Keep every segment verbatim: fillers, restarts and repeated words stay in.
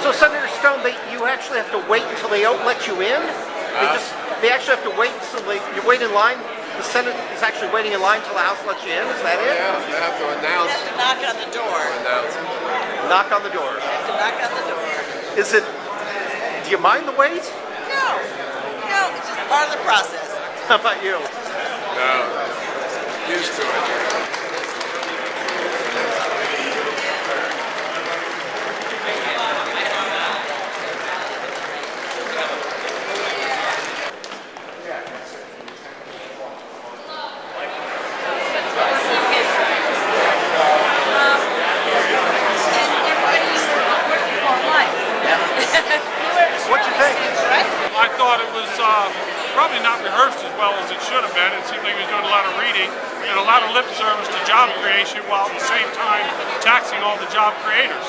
So, Senator Stone, they, you actually have to wait until they don't let you in? They, uh, just, they actually have to wait until they, you wait in line? The Senate is actually waiting in line until the House lets you in? Is that it? Yeah, they have to announce. You have to knock on the door. Announce. Knock on the door. You have to knock on the door. Is it, do you mind the wait? No. No, it's just part of the process. How about you? No. Used to it. Probably not rehearsed as well as it should have been. It seemed like he was doing a lot of reading and a lot of lip service to job creation while at the same time taxing all the job creators.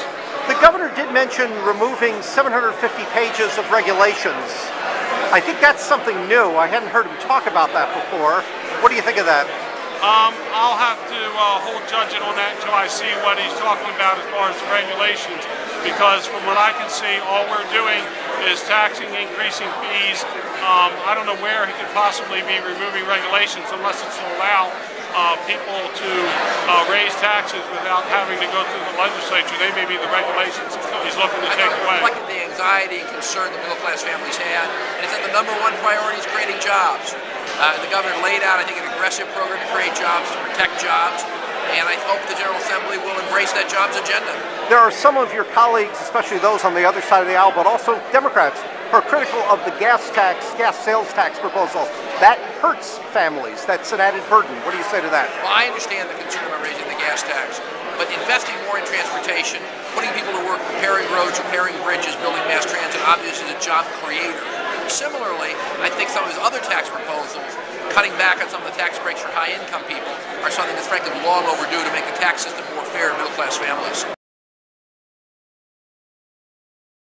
The governor did mention removing seven hundred fifty pages of regulations. I think that's something new. I hadn't heard him talk about that before. What do you think of that? Um, I'll have to uh, hold judgment on that until I see what he's talking about as far as the regulations, because from what I can see, all we're doing is taxing, increasing fees. Um, I don't know where he could possibly be removing regulations unless it's to allow uh, people to uh, raise taxes without having to go through the legislature. They may be the regulations he's looking to I take away. Like the anxiety and concern that middle class families had, and it's that the number one priority is creating jobs. Uh, the governor laid out, I think, an aggressive program to create jobs, to protect jobs, and I hope the General Assembly will embrace that jobs agenda. There are some of your colleagues, especially those on the other side of the aisle, but also Democrats, are critical of the gas tax, gas sales tax proposal. That hurts families. That's an added burden. What do you say to that? Well, I understand the concern about raising the gas tax, but investing more in transportation, putting people to work, repairing roads, repairing bridges, building mass transit, obviously is a job creator. Similarly, I think some of his other tax proposals, cutting back on some of the tax breaks for high-income people, are something that's frankly long overdue to make the tax system more fair to middle-class families.